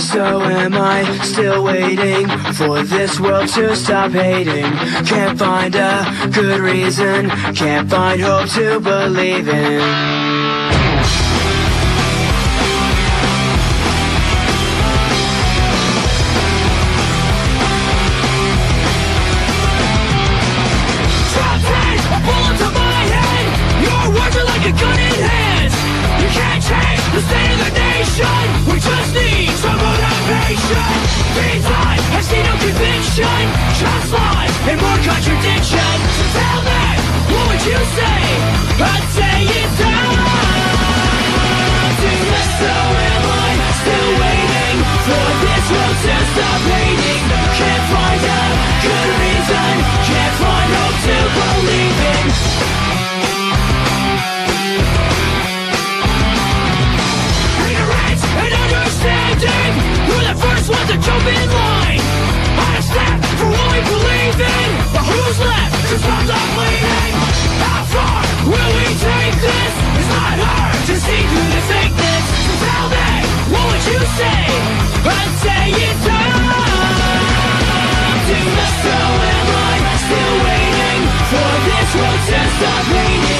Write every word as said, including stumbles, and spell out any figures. So am I still waiting for this world to stop hating? Can't find a good reason, can't find hope to believe in. Just lies and more contradiction. So tell me, what would you say? I'd say it's empty. So am I still waiting for this world to stop hating? Can't find a good reason, can't find hope to believe in. Ignorance and understanding were the first ones to jump in line. Out of step for what we believe in, but who's left? Cause I'm not bleeding. How far will we take this? It's not hard to see through the fakeness. So tell me, what would you say? I'd say it's empty. So am I still waiting for this world to stop hating?